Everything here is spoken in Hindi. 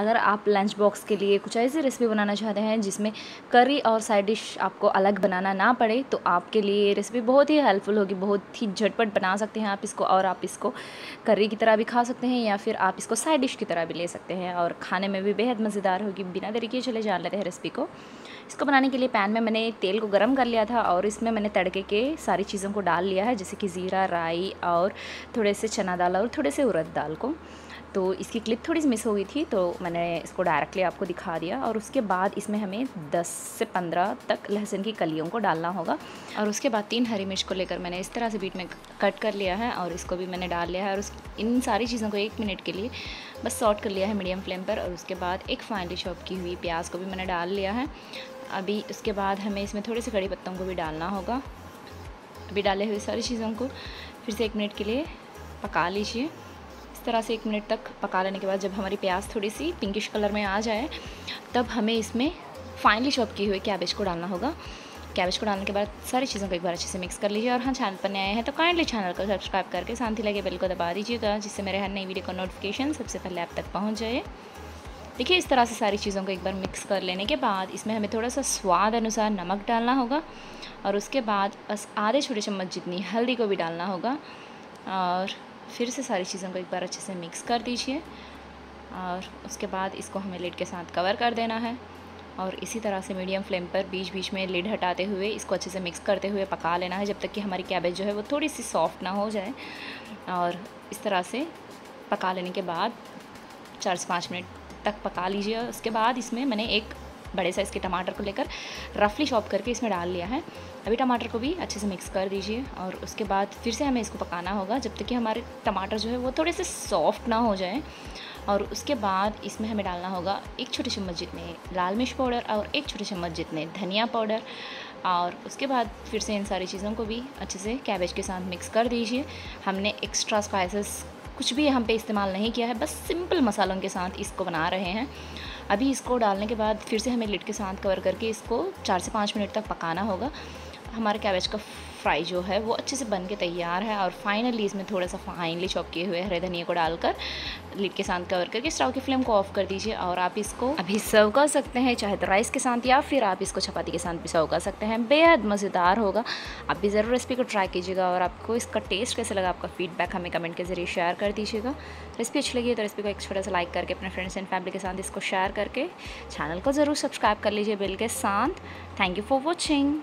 अगर आप लंच बॉक्स के लिए कुछ ऐसी रेसिपी बनाना चाहते हैं जिसमें करी और साइड डिश आपको अलग बनाना ना पड़े तो आपके लिए ये रेसिपी बहुत ही हेल्पफुल होगी, बहुत ही झटपट बना सकते हैं आप इसको। और आप इसको करी की तरह भी खा सकते हैं या फिर आप इसको साइड डिश की तरह भी ले सकते हैं और खाने में भी बेहद मज़ेदार होगी। बिना देरी किए चले जान लेते हैं रेसिपी को। इसको बनाने के लिए पैन में मैंने तेल को गर्म कर लिया था और इसमें मैंने तड़के के सारी चीज़ों को डाल लिया है, जैसे कि ज़ीरा, राई और थोड़े से चना दाल और थोड़े से उड़द दाल को। तो इसकी क्लिप थोड़ी सी मिस हो गई थी तो मैंने इसको डायरेक्टली आपको दिखा दिया। और उसके बाद इसमें हमें 10 से 15 तक लहसुन की कलियों को डालना होगा और उसके बाद 3 हरी मिर्च को लेकर मैंने इस तरह से बीच में कट कर लिया है और इसको भी मैंने डाल लिया है। और इन सारी चीज़ों को 1 मिनट के लिए बस सॉट कर लिया है मीडियम फ्लेम पर। और उसके बाद एक फाइनली चॉप की हुई प्याज को भी मैंने डाल लिया है। अभी उसके बाद हमें इसमें थोड़े से कड़ी पत्तों को भी डालना होगा। अभी डाले हुए सारी चीज़ों को फिर से 1 मिनट के लिए पका लीजिए। इस तरह से 1 मिनट तक पका लेने के बाद जब हमारी प्याज थोड़ी सी पिंकिश कलर में आ जाए तब हमें इसमें फाइनली चॉप किए हुए कैबेज को डालना होगा। कैबेज को डालने के बाद सारी चीज़ों को एक बार अच्छे से मिक्स कर लीजिए। और हाँ, चैनल पर नए हैं तो काइंडली चैनल को सब्सक्राइब करके साथ ही लगे बेल को दबा दीजिएगा जिससे मेरे हर नई वीडियो का नोटिफिकेशन सबसे पहले आप तक पहुँच जाए। देखिए, इस तरह से सारी चीज़ों को एक बार मिक्स कर लेने के बाद इसमें हमें थोड़ा सा स्वाद अनुसार नमक डालना होगा और उसके बाद बस आधे छोटे चम्मच जितनी हल्दी को भी डालना होगा। और फिर से सारी चीज़ों को एक बार अच्छे से मिक्स कर दीजिए और उसके बाद इसको हमें लिड के साथ कवर कर देना है। और इसी तरह से मीडियम फ्लेम पर बीच बीच में लिड हटाते हुए इसको अच्छे से मिक्स करते हुए पका लेना है जब तक कि हमारी कैबेज जो है वो थोड़ी सी सॉफ्ट ना हो जाए। और इस तरह से पका लेने के बाद 4 से 5 मिनट तक पका लीजिए। उसके बाद इसमें मैंने एक बड़े साइज़ के टमाटर को लेकर रफली चॉप करके इसमें डाल लिया है। अभी टमाटर को भी अच्छे से मिक्स कर दीजिए और उसके बाद फिर से हमें इसको पकाना होगा जब तक कि हमारे टमाटर जो है वो थोड़े से सॉफ्ट ना हो जाए। और उसके बाद इसमें हमें डालना होगा 1 छोटे चम्मच जितने लाल मिर्च पाउडर और 1 छोटे चम्मच जितने धनिया पाउडर। और उसके बाद फिर से इन सारी चीज़ों को भी अच्छे से कैबेज के साथ मिक्स कर दीजिए। हमने एक्स्ट्रा स्पाइसेस कुछ भी यहाँ पे इस्तेमाल नहीं किया है, बस सिंपल मसालों के साथ इसको बना रहे हैं। अभी इसको डालने के बाद फिर से हमें लिड के साथ कवर करके इसको 4 से 5 मिनट तक पकाना होगा। हमारा कैबेज का फ्राई जो है वो अच्छे से बन के तैयार है। और फाइनली इसमें थोड़ा सा फाइनली चॉप किए हुए हरे धनिया को डालकर लिड के साथ कवर करके स्टोव की फ्लेम को ऑफ कर दीजिए। और आप इसको अभी सर्व कर सकते हैं, चाहे तो राइस के साथ या फिर आप इसको चपाती के साथ भी सर्व कर सकते हैं। बेहद मज़ेदार होगा। आप भी ज़रूर रेसिपी को ट्राई कीजिएगा और आपको इसका टेस्ट कैसे लगा, आपका फीडबैक हमें कमेंट के जरिए शेयर कर दीजिएगा। रेसिपी अच्छी लगी तो रेसिपी को एक छोटा सा लाइक करके अपने फ्रेंड्स एंड फैमिली के साथ इसको शेयर करके चैनल को ज़रूर सब्सक्राइब कर लीजिए बेल के साथ। Thank you for watching.